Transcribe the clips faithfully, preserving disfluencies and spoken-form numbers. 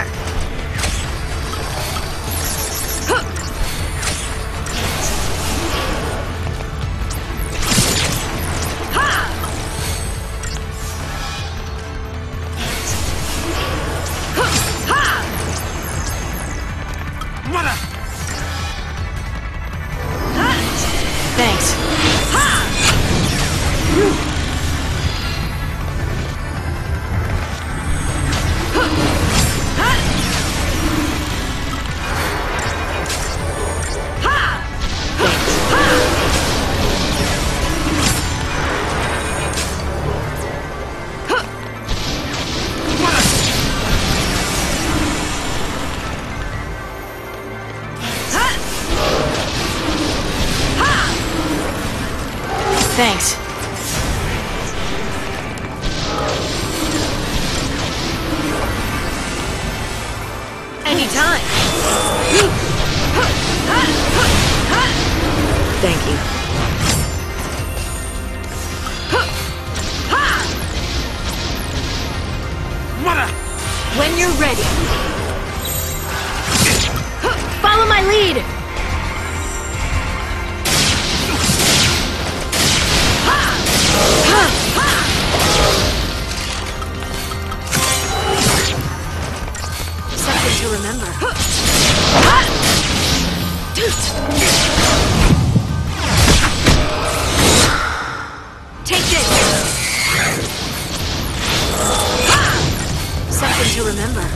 是。 Thanks. Anytime. Thank you. When you're ready. Follow my lead. Something to remember. Take this. Something to remember.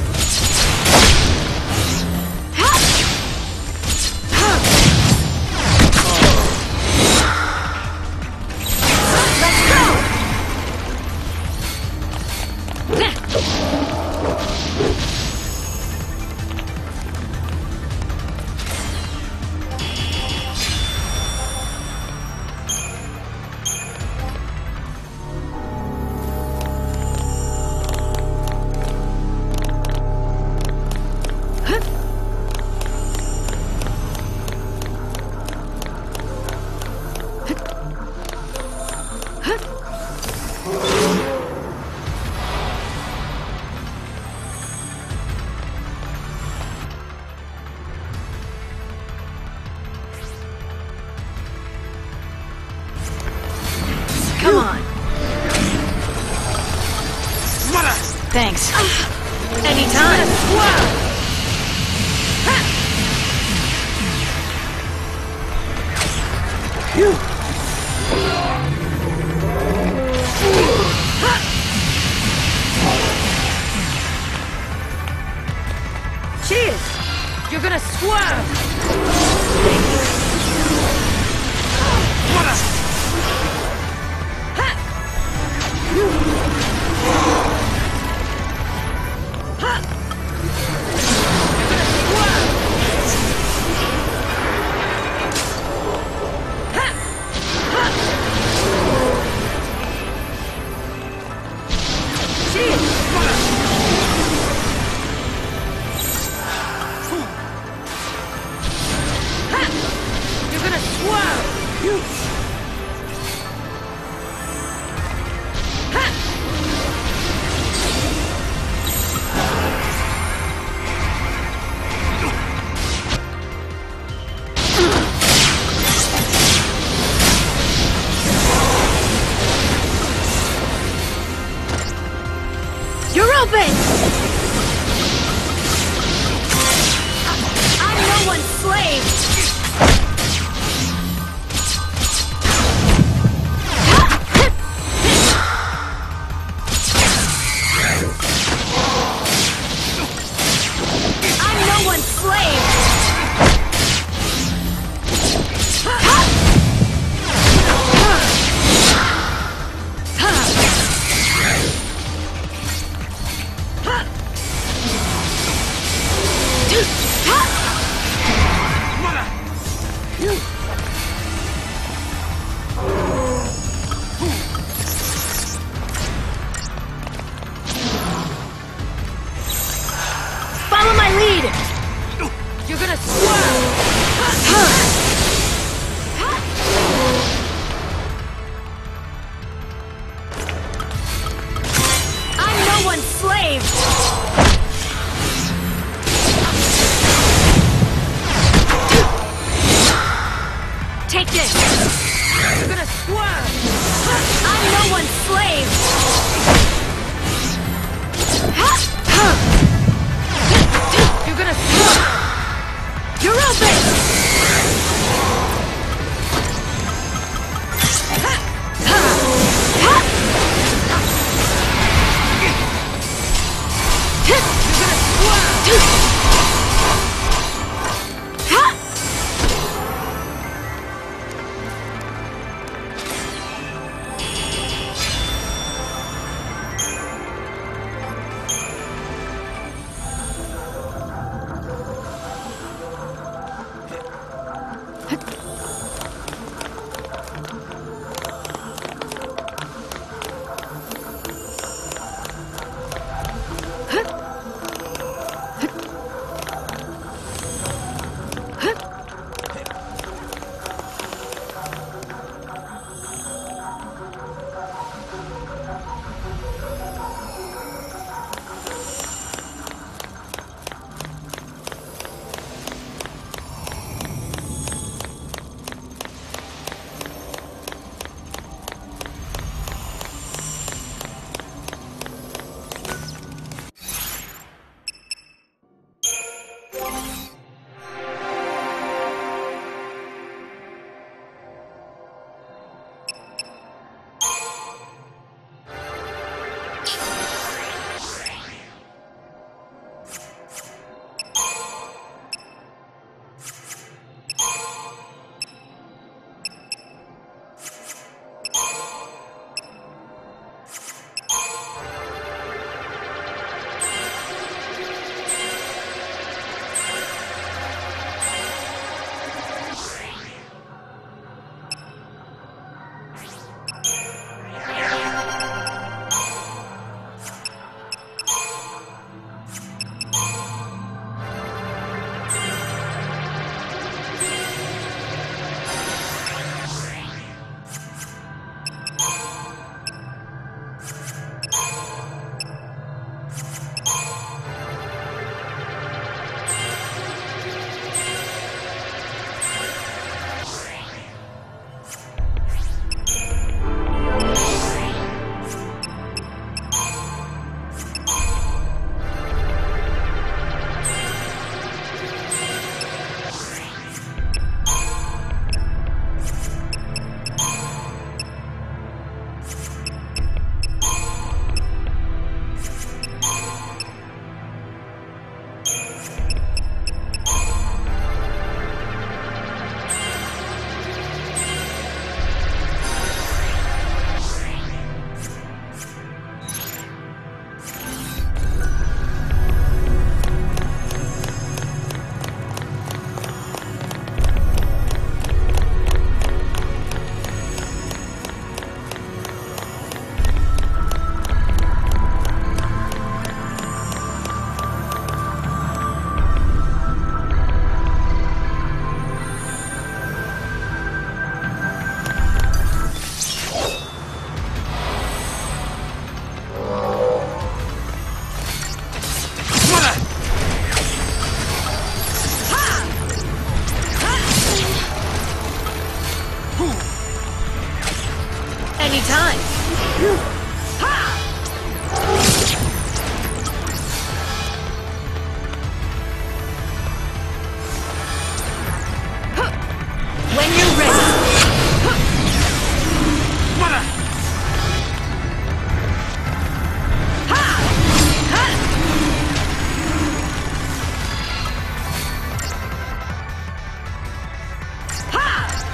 Come on. Thanks. Anytime. Cheers! You're gonna swerve! Thank you. Open. I'm no one's slave. I'm no one's slave. Follow my lead. You're gonna swerve. I'm no one's slave.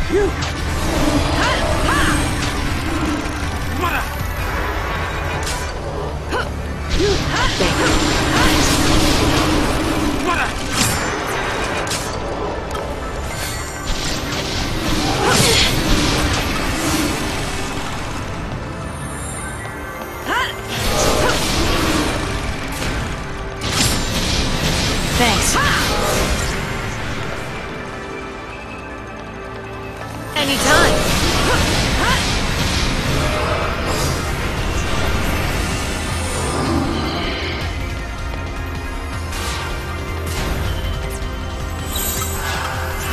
Thanks. Anytime.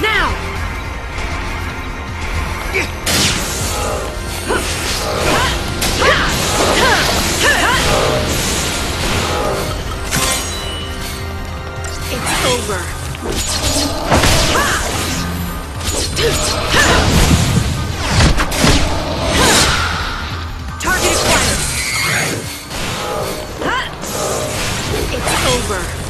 Now. It's over. Target acquired. It's over.